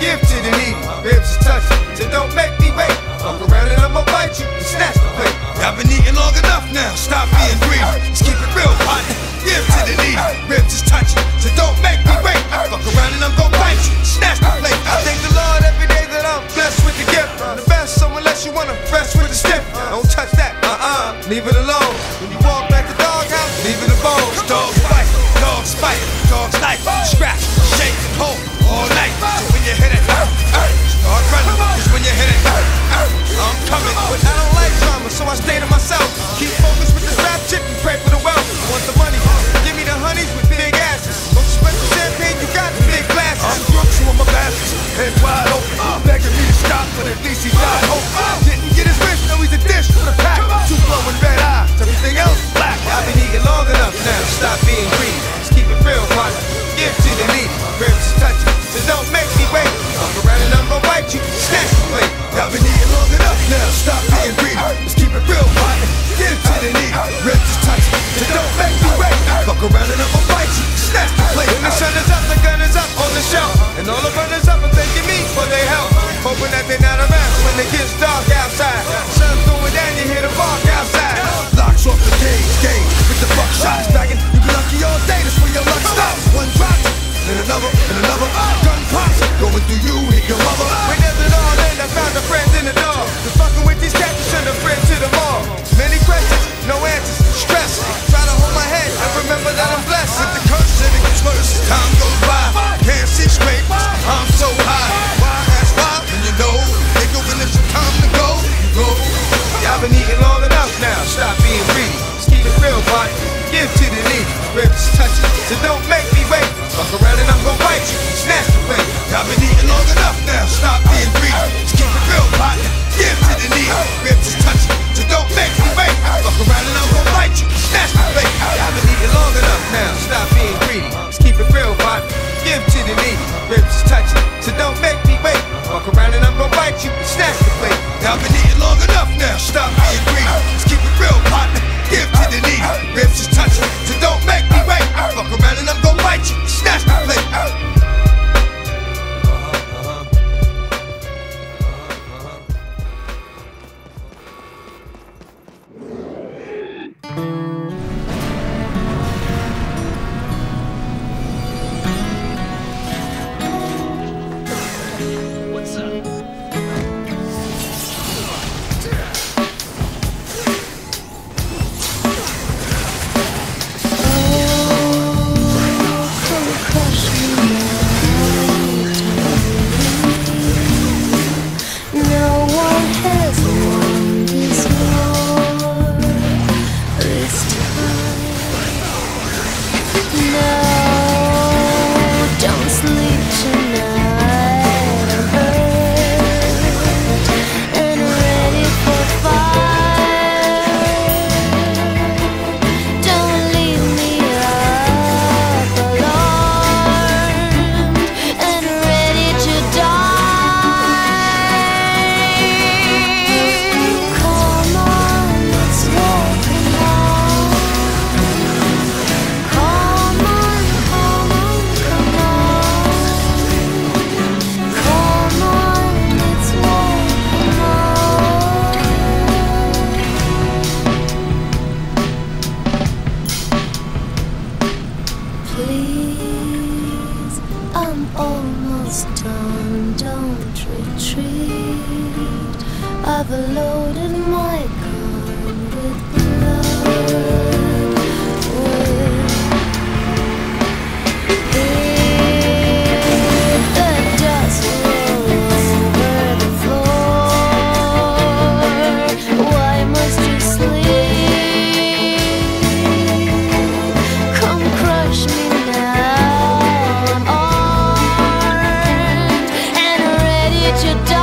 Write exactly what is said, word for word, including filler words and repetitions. Give to the needy, ribs is touching, so don't make me wait. Fuck around and I'ma bite you and snatch the plate. I've been eating long enough now, stop being greedy. Just keep it real, partner. Give to the needy, ribs is touching, so don't make me wait. Fuck around and I'm gon' bite you and snatch the plate. I thank the Lord every day that I'm blessed with the gift. I'm the best, so unless you wanna rest with the stiff, don't touch that, uh-uh, leave it alone. When you walk back the doghouse, leave it alone. Dogs fight, dogs fight, dogs knife, scratch, shake, hold all night. So when you hit it, start running, cause when you hit it, I'm coming. But I don't like drama, so I stay to myself. Keep focused with this rap shit and pray for the wealth. Want the money, give me the honeys with big asses. Don't sweat the champagne, you got the big glasses. I'm drunk, so I'm a bastard, head wide open, begging me to stop, but at least he's not open. Didn't get his wish, now he's a dish for the pack. Two glowing red eyes, everything else black. I've been eating long enough now, stop being greedy. Just keep it real, partner. Give to the needy, ribs touch it, so don't make me wait. Fuck around and I'm gonna bite you, snatch the plate. I've been eating long enough now, stop being greedy. Just keep it real, partner. Give to the needy, ribs touch it, so don't make me wait. Fuck around and I'm gonna bite you, snatch the plate. When the sun is up, the gun is up on the shelf, and all the runners up are thanking me for their help. Hoping that they're not around when it gets dark outside. Sun's going down, you hear the bark outside. Locks off the cage, game with the buck shots bagging. You be lucky all day, that's when your luck stops. One drop, and another, and another. Gun pops, going through you, hit your mother. When there's an all in, I found a friend in the dog. Just fucking with these cats, send a friend to the mall. Many questions, no answers, stress. Try to hold my head and remember that I'm blessed. With the curse, and it gets worse, time goes by. Can't see straight, I'm so high. I've been eating long enough now, stop being greedy. Just keep it real, body. Give to the needy, ribs touch it, so don't make me wait. Fuck around and I'm gonna bite you, snatch the plate. I've been eating long enough now, stop being greedy. Just keep it real, body. Give to the needy, ribs touch it, so don't make me wait. Fuck around and I'm gonna bite you, snatch the plate. I've been eating long enough now, stop being greedy. Just keep it real, body. Give to the needy, ribs touch it, so don't make me wait. Fuck around and I'm gonna bite you, snatch the plate. I've been eating long enough now, stop being greedy. Just keep it real, partner. Give to the needy, ribs is touching, so don't make me wait. Fuck around and I'm gonna bite you, snatch the plate. Your dog.